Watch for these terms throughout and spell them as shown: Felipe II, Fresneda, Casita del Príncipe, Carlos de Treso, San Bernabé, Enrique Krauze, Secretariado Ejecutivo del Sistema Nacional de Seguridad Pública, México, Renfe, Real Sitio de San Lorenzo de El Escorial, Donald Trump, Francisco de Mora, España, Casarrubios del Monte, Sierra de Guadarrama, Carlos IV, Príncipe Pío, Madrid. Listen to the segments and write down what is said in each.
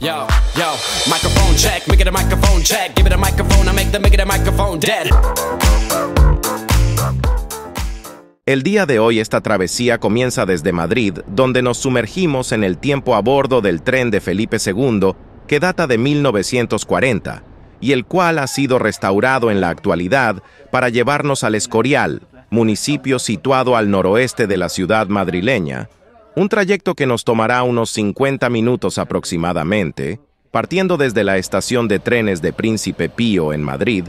Yo, yo, microphone check, make it a microphone check, give it a microphone, I make it a microphone dead. El día de hoy esta travesía comienza desde Madrid, donde nos sumergimos en el tiempo a bordo del tren de Felipe II, que data de 1940, y el cual ha sido restaurado en la actualidad para llevarnos al Escorial, municipio situado al noroeste de la ciudad madrileña. Un trayecto que nos tomará unos 50 minutos aproximadamente, partiendo desde la estación de trenes de Príncipe Pío en Madrid.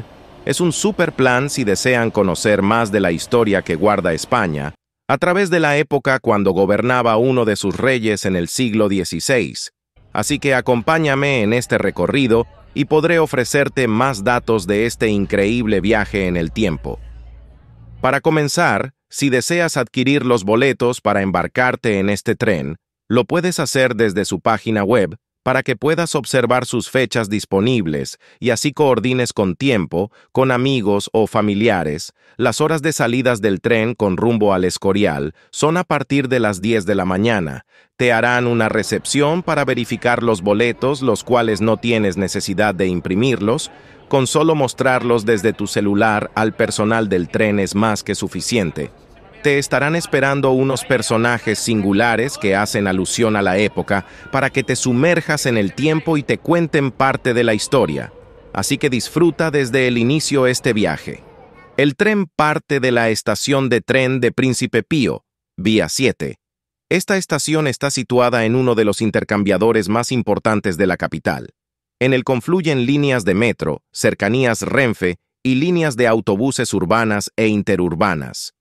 Es un super plan si desean conocer más de la historia que guarda España, a través de la época cuando gobernaba uno de sus reyes en el siglo XVI. Así que acompáñame en este recorrido y podré ofrecerte más datos de este increíble viaje en el tiempo. Para comenzar, si deseas adquirir los boletos para embarcarte en este tren, lo puedes hacer desde su página web para que puedas observar sus fechas disponibles y así coordines con tiempo, con amigos o familiares. Las horas de salidas del tren con rumbo al Escorial son a partir de las 10 de la mañana. Te harán una recepción para verificar los boletos, los cuales no tienes necesidad de imprimirlos. Con solo mostrarlos desde tu celular al personal del tren es más que suficiente. Te estarán esperando unos personajes singulares que hacen alusión a la época para que te sumerjas en el tiempo y te cuenten parte de la historia. Así que disfruta desde el inicio este viaje. El tren parte de la estación de tren de Príncipe Pío, vía 7. Esta estación está situada en uno de los intercambiadores más importantes de la capital. En él confluyen líneas de metro, cercanías Renfe y líneas de autobuses urbanas e interurbanas.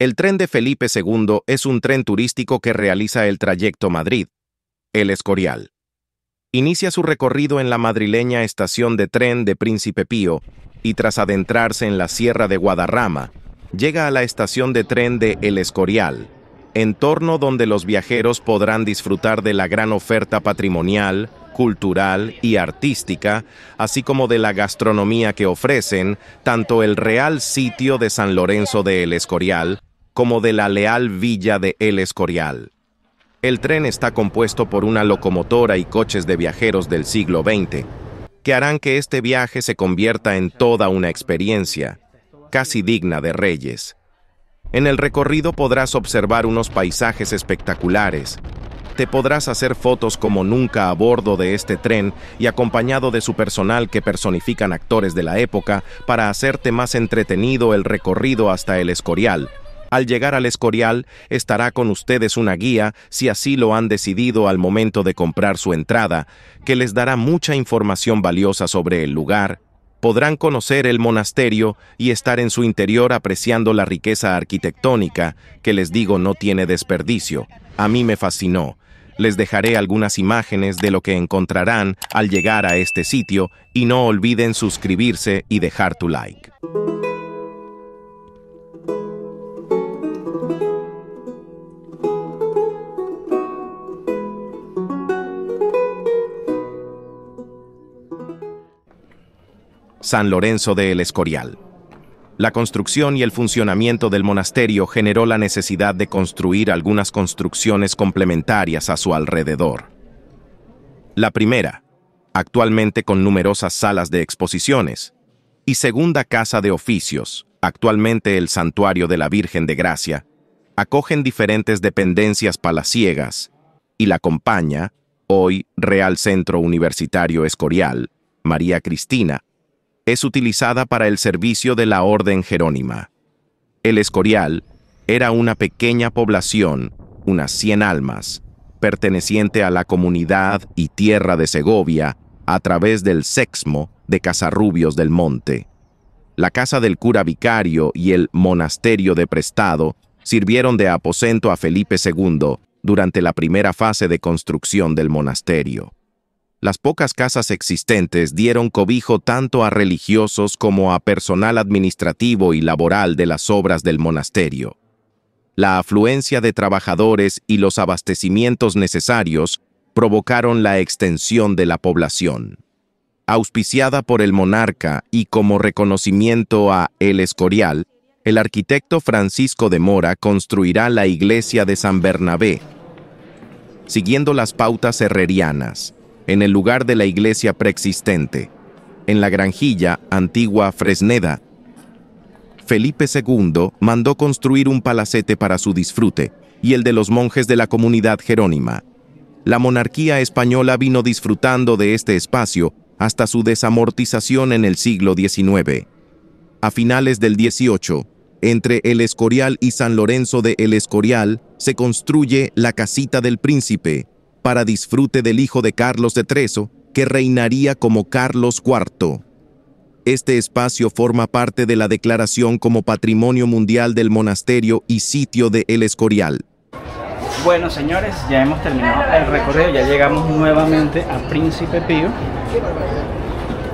El tren de Felipe II es un tren turístico que realiza el trayecto Madrid, El Escorial. Inicia su recorrido en la madrileña estación de tren de Príncipe Pío y tras adentrarse en la Sierra de Guadarrama, llega a la estación de tren de El Escorial, entorno donde los viajeros podrán disfrutar de la gran oferta patrimonial, cultural y artística, así como de la gastronomía que ofrecen tanto el Real Sitio de San Lorenzo de El Escorial como de la Leal Villa de El Escorial. El tren está compuesto por una locomotora y coches de viajeros del siglo XX, que harán que este viaje se convierta en toda una experiencia, casi digna de reyes. En el recorrido podrás observar unos paisajes espectaculares. Te podrás hacer fotos como nunca a bordo de este tren y acompañado de su personal que personifican actores de la época para hacerte más entretenido el recorrido hasta El Escorial. Al llegar al Escorial estará con ustedes una guía, si así lo han decidido al momento de comprar su entrada, que les dará mucha información valiosa sobre el lugar. Podrán conocer el monasterio y estar en su interior apreciando la riqueza arquitectónica, que les digo no tiene desperdicio. A mí me fascinó. Les dejaré algunas imágenes de lo que encontrarán al llegar a este sitio y no olviden suscribirse y dejar tu like. San Lorenzo de El Escorial. La construcción y el funcionamiento del monasterio generó la necesidad de construir algunas construcciones complementarias a su alrededor. La primera, actualmente con numerosas salas de exposiciones, y segunda casa de oficios, actualmente el Santuario de la Virgen de Gracia, acogen diferentes dependencias palaciegas y la acompaña, hoy Real Centro Universitario Escorial, María Cristina, es utilizada para el servicio de la Orden Jerónima. El Escorial era una pequeña población, unas 100 almas, perteneciente a la comunidad y tierra de Segovia a través del sexmo de Casarrubios del Monte. La casa del cura vicario y el monasterio de prestado sirvieron de aposento a Felipe II durante la primera fase de construcción del monasterio. Las pocas casas existentes dieron cobijo tanto a religiosos como a personal administrativo y laboral de las obras del monasterio. La afluencia de trabajadores y los abastecimientos necesarios provocaron la extensión de la población. Auspiciada por el monarca y como reconocimiento a El Escorial, el arquitecto Francisco de Mora construirá la iglesia de San Bernabé, siguiendo las pautas herrerianas. en el lugar de la iglesia preexistente, en la granjilla antigua Fresneda. Felipe II mandó construir un palacete para su disfrute y el de los monjes de la comunidad jerónima. La monarquía española vino disfrutando de este espacio hasta su desamortización en el siglo XIX. A finales del XVIII, entre El Escorial y San Lorenzo de El Escorial, se construye la Casita del Príncipe, para disfrute del hijo de Carlos de Treso, que reinaría como Carlos IV. Este espacio forma parte de la declaración como Patrimonio Mundial del Monasterio y Sitio de El Escorial. Bueno, señores, ya hemos terminado el recorrido, ya llegamos nuevamente a Príncipe Pío.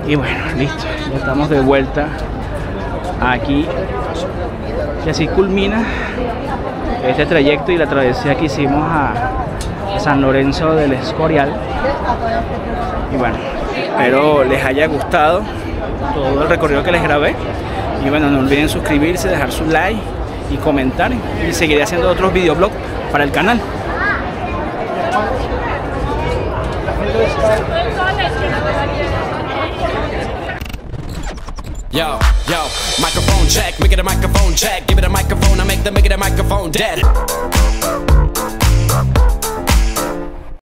Y bueno, listo, ya estamos de vuelta aquí. Y así culmina este trayecto y la travesía que hicimos a San Lorenzo del Escorial. Y bueno, espero les haya gustado todo el recorrido que les grabé. Y bueno, no olviden suscribirse, dejar su like y comentar. Y seguiré haciendo otros videoblogs para el canal. Yo, yo, microphone check, make it a microphone check, give it a microphone, I make the microphone dead.